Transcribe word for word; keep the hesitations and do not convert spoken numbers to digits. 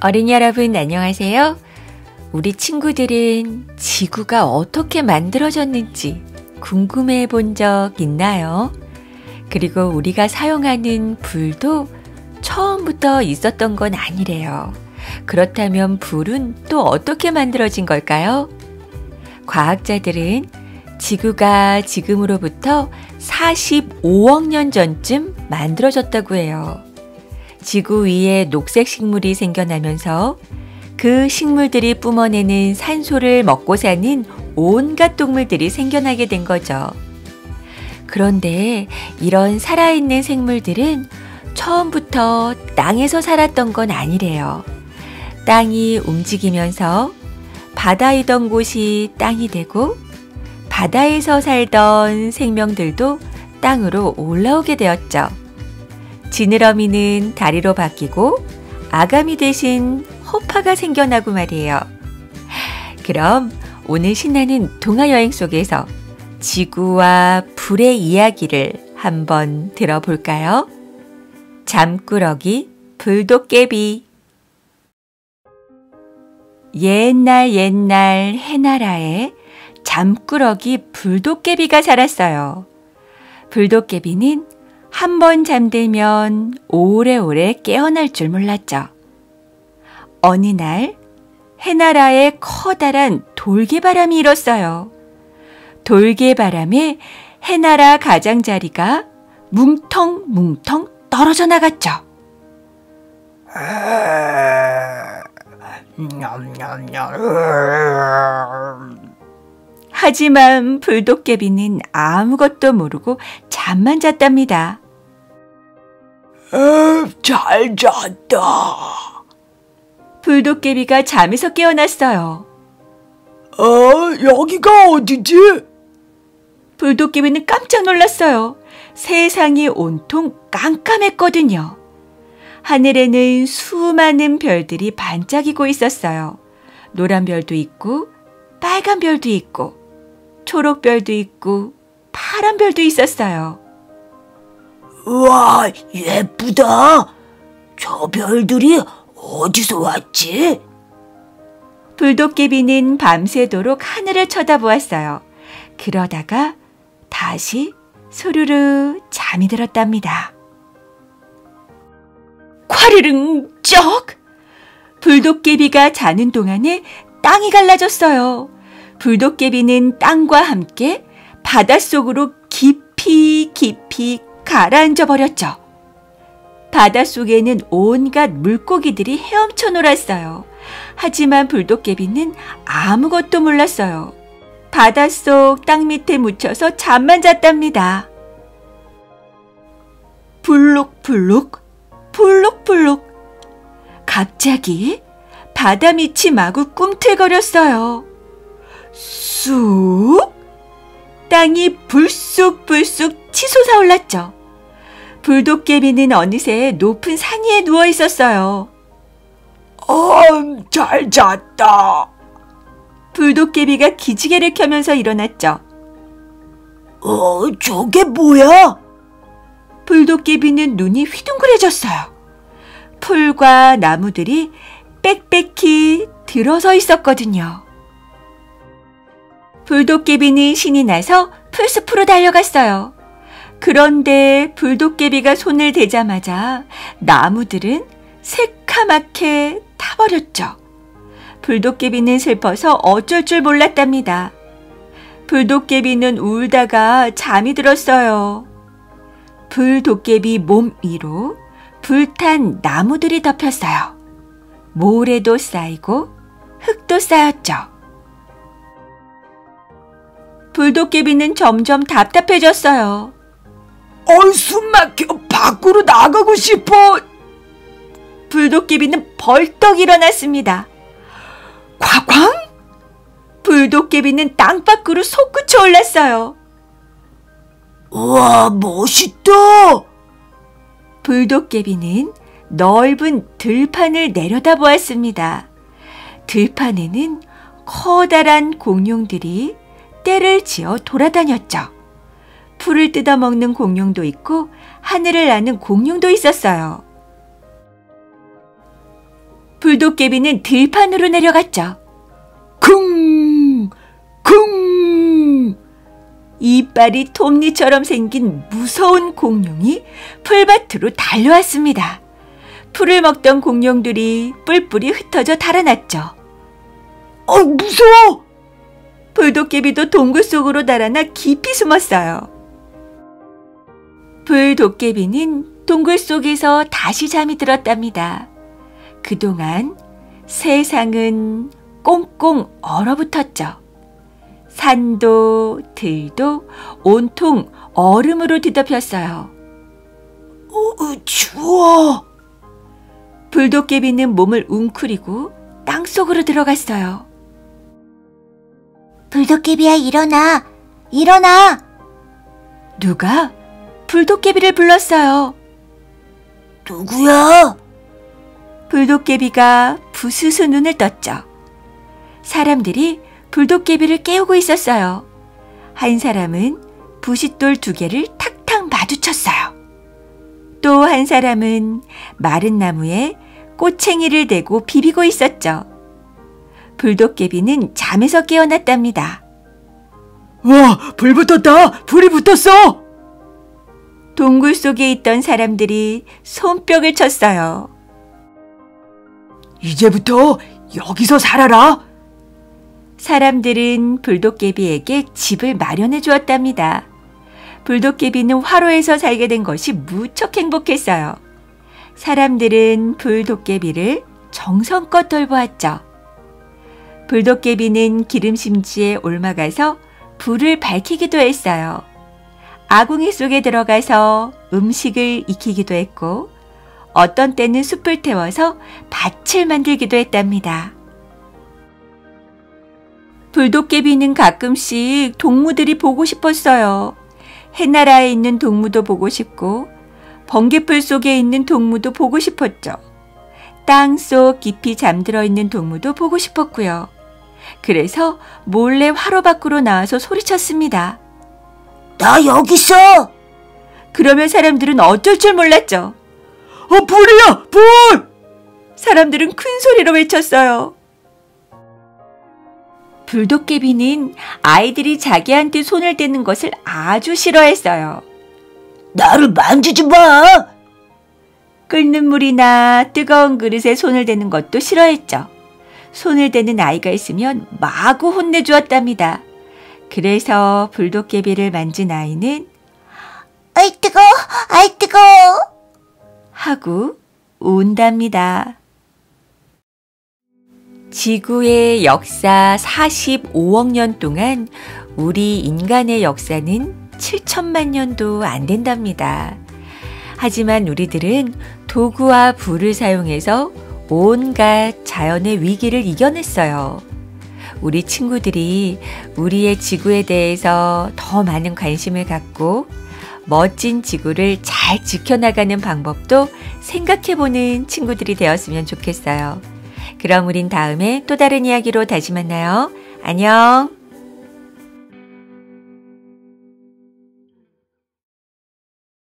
어린이 여러분 안녕하세요. 우리 친구들은 지구가 어떻게 만들어졌는지 궁금해 본 적 있나요? 그리고 우리가 사용하는 불도 처음부터 있었던 건 아니래요. 그렇다면 불은 또 어떻게 만들어진 걸까요? 과학자들은 지구가 지금으로부터 사십오억 년 전쯤 만들어졌다고 해요. 지구 위에 녹색 식물이 생겨나면서 그 식물들이 뿜어내는 산소를 먹고 사는 온갖 동물들이 생겨나게 된 거죠. 그런데 이런 살아있는 생물들은 처음부터 땅에서 살았던 건 아니래요. 땅이 움직이면서 바다이던 곳이 땅이 되고 바다에서 살던 생명들도 땅으로 올라오게 되었죠. 지느러미는 다리로 바뀌고 아가미 대신 허파가 생겨나고 말이에요. 그럼 오늘 신나는 동화여행 속에서 지구와 불의 이야기를 한번 들어볼까요? 잠꾸러기 불도깨비. 옛날 옛날 해나라에 잠꾸러기 불도깨비가 살았어요. 불도깨비는 한 번 잠들면 오래오래 깨어날 줄 몰랐죠. 어느 날 해나라에 커다란 돌개바람이 일었어요. 돌개바람에 해나라 가장자리가 뭉텅뭉텅 떨어져 나갔죠. 하지만 불도깨비는 아무것도 모르고 잠만 잤답니다. 음, 잘 잤다. 불도깨비가 잠에서 깨어났어요. 어, 여기가 어디지? 불도깨비는 깜짝 놀랐어요. 세상이 온통 깜깜했거든요. 하늘에는 수많은 별들이 반짝이고 있었어요. 노란 별도 있고 빨간 별도 있고 초록 별도 있고 파란 별도 있었어요. 우와, 예쁘다. 저 별들이 어디서 왔지? 불도깨비는 밤새도록 하늘을 쳐다보았어요. 그러다가 다시 소르르 잠이 들었답니다. 콰르릉 쩍! 불도깨비가 자는 동안에 땅이 갈라졌어요. 불도깨비는 땅과 함께 바닷속으로 깊이 깊이 가라앉아 버렸죠. 바닷속에는 온갖 물고기들이 헤엄쳐 놀았어요. 하지만 불도깨비는 아무것도 몰랐어요. 바닷속 땅 밑에 묻혀서 잠만 잤답니다. 불룩불룩 불룩불룩 갑자기 바다 밑이 마구 꿈틀거렸어요. 쑥! 땅이 불쑥불쑥 치솟아 올랐죠. 불도깨비는 어느새 높은 산 위에 누워 있었어요. 음, 잘 잤다. 불도깨비가 기지개를 켜면서 일어났죠. 어, 저게 뭐야? 불도깨비는 눈이 휘둥그레졌어요. 풀과 나무들이 빽빽히 들어서 있었거든요. 불도깨비는 신이 나서 풀숲으로 달려갔어요. 그런데 불도깨비가 손을 대자마자 나무들은 새카맣게 타버렸죠. 불도깨비는 슬퍼서 어쩔 줄 몰랐답니다. 불도깨비는 울다가 잠이 들었어요. 불도깨비 몸 위로 불탄 나무들이 덮였어요. 모래도 쌓이고 흙도 쌓였죠. 불도깨비는 점점 답답해졌어요. 어이, 숨 막혀. 밖으로 나가고 싶어. 불도깨비는 벌떡 일어났습니다. 꽝꽝! 불도깨비는 땅 밖으로 솟구쳐 올랐어요. 우와, 멋있다. 불도깨비는 넓은 들판을 내려다보았습니다. 들판에는 커다란 공룡들이 떼를 지어 돌아다녔죠. 풀을 뜯어먹는 공룡도 있고 하늘을 나는 공룡도 있었어요. 불도깨비는 들판으로 내려갔죠. 쿵! 쿵! 이빨이 톱니처럼 생긴 무서운 공룡이 풀밭으로 달려왔습니다. 풀을 먹던 공룡들이 뿔뿔이 흩어져 달아났죠. 어, 무서워! 불도깨비도 동굴 속으로 달아나 깊이 숨었어요. 불도깨비는 동굴 속에서 다시 잠이 들었답니다. 그동안 세상은 꽁꽁 얼어붙었죠. 산도 들도 온통 얼음으로 뒤덮였어요. 어, 추워! 불도깨비는 몸을 웅크리고 땅속으로 들어갔어요. 불도깨비야, 일어나! 일어나! 누가 불도깨비를 불렀어요. 누구야? 불도깨비가 부스스 눈을 떴죠. 사람들이 불도깨비를 깨우고 있었어요. 한 사람은 부싯돌 두 개를 탁탁 마주쳤어요. 또 한 사람은 마른 나무에 꼬챙이를 대고 비비고 있었죠. 불도깨비는 잠에서 깨어났답니다. 와, 불 붙었다! 불이 붙었어! 동굴 속에 있던 사람들이 손뼉을 쳤어요. 이제부터 여기서 살아라! 사람들은 불도깨비에게 집을 마련해 주었답니다. 불도깨비는 화로에서 살게 된 것이 무척 행복했어요. 사람들은 불도깨비를 정성껏 돌보았죠. 불도깨비는 기름심지에 올라가서 불을 밝히기도 했어요. 아궁이 속에 들어가서 음식을 익히기도 했고, 어떤 때는 숯을 태워서 밭을 만들기도 했답니다. 불도깨비는 가끔씩 동무들이 보고 싶었어요. 해나라에 있는 동무도 보고 싶고, 번개풀 속에 있는 동무도 보고 싶었죠. 땅 속 깊이 잠들어 있는 동무도 보고 싶었고요. 그래서 몰래 화로 밖으로 나와서 소리쳤습니다. 나 여기 있어! 그러면 사람들은 어쩔 줄 몰랐죠. 어, 불이야! 불! 사람들은 큰 소리로 외쳤어요. 불도깨비는 아이들이 자기한테 손을 대는 것을 아주 싫어했어요. 나를 만지지 마! 끓는 물이나 뜨거운 그릇에 손을 대는 것도 싫어했죠. 손을 대는 아이가 있으면 마구 혼내주었답니다. 그래서 불도깨비를 만진 아이는 아이 뜨거워! 아이 뜨거워! 하고 운답니다. 지구의 역사 사십오억 년 동안 우리 인간의 역사는 칠천만 년도 안 된답니다. 하지만 우리들은 도구와 불을 사용해서 온갖 자연의 위기를 이겨냈어요. 우리 친구들이 우리의 지구에 대해서 더 많은 관심을 갖고 멋진 지구를 잘 지켜나가는 방법도 생각해보는 친구들이 되었으면 좋겠어요. 그럼 우린 다음에 또 다른 이야기로 다시 만나요. 안녕!